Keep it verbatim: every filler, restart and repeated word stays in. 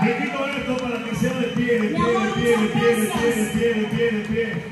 Necesito esto para que sea de pie, de pie, de pie, de pie, de pie, de pie, de pie, de pie.